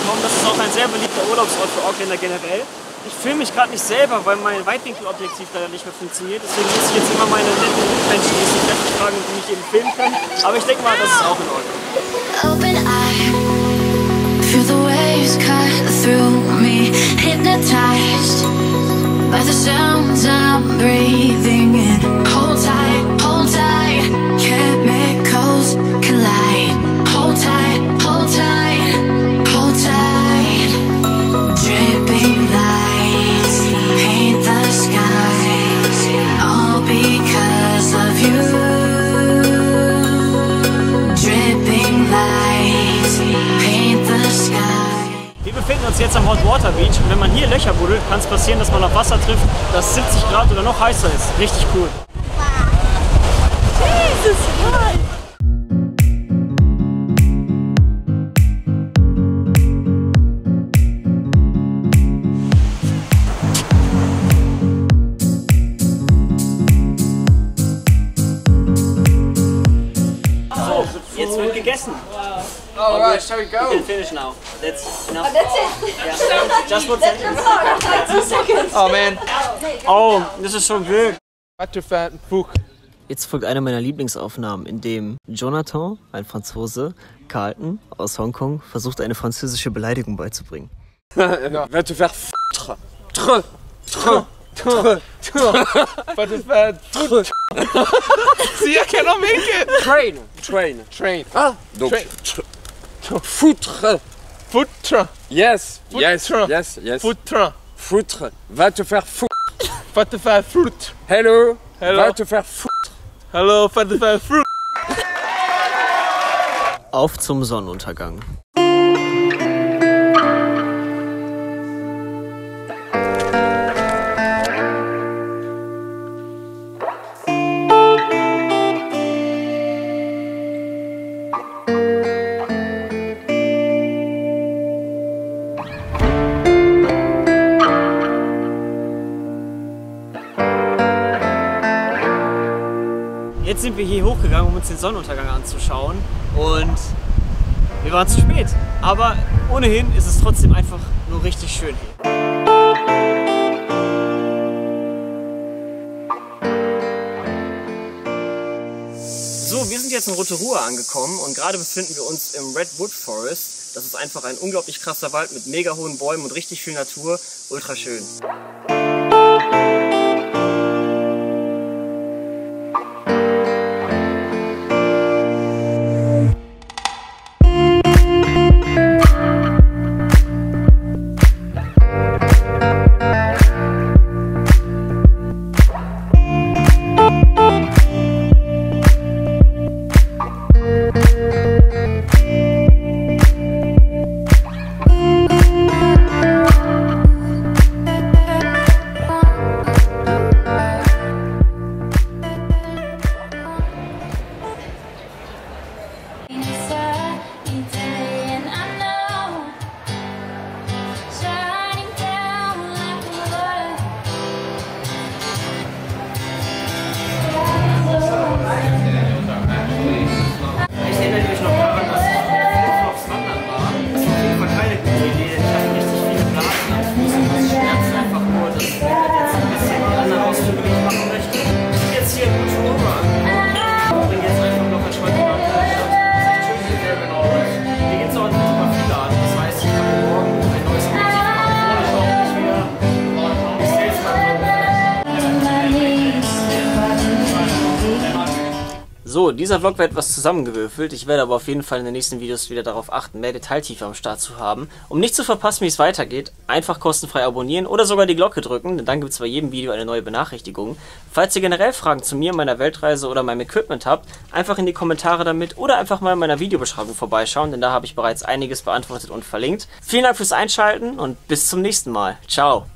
gekommen. Das ist auch ein sehr beliebter Urlaubsort für Auckländer generell. Ich filme mich gerade nicht selber, weil mein Weitwinkelobjektiv leider nicht mehr funktioniert. Deswegen muss ich jetzt immer meine netten Menschen, die sich treffen, fragen, die mich eben filmen können. Aber ich denke mal, das ist auch in Ordnung. Open eye, feel the waves cut through me, hypnotized by the sounds I'm breathing in. Hold tight, chemicals collide. Hold tight, hold tight. Dripping lights paint the skies, all because of you. Dripping lights paint the sky. Wir befinden uns jetzt am Hot Water Beach und wenn man hier Löcher buddelt, kann es passieren, dass man auf Wasser trifft, das 70 Grad oder noch heißer ist. Richtig cool. Jesus, nein! So, jetzt wird gegessen. Alright, shall we go? You can finish now. That's enough. Oh, that's it. Yeah. Just one second. Oh man. Oh, this is so good. Jetzt folgt eine meiner Lieblingsaufnahmen, in dem Jonathan, ein Franzose, Carlton aus Hongkong, versucht, eine französische Beleidigung beizubringen. Auf zum Sonnenuntergang. Jetzt sind wir hier hochgegangen, um uns den Sonnenuntergang anzuschauen und wir waren zu spät. Aber ohnehin ist es trotzdem einfach nur richtig schön hier. So, wir sind jetzt in Rotorua angekommen und gerade befinden wir uns im Redwood Forest. Das ist einfach ein unglaublich krasser Wald mit mega hohen Bäumen und richtig viel Natur. Ultra schön. So, dieser Vlog war etwas zusammengewürfelt, ich werde aber auf jeden Fall in den nächsten Videos wieder darauf achten, mehr Detailtiefe am Start zu haben. Um nicht zu verpassen, wie es weitergeht, einfach kostenfrei abonnieren oder sogar die Glocke drücken, denn dann gibt es bei jedem Video eine neue Benachrichtigung. Falls ihr generell Fragen zu mir, meiner Weltreise oder meinem Equipment habt, einfach in die Kommentare damit oder einfach mal in meiner Videobeschreibung vorbeischauen, denn da habe ich bereits einiges beantwortet und verlinkt. Vielen Dank fürs Einschalten und bis zum nächsten Mal. Ciao!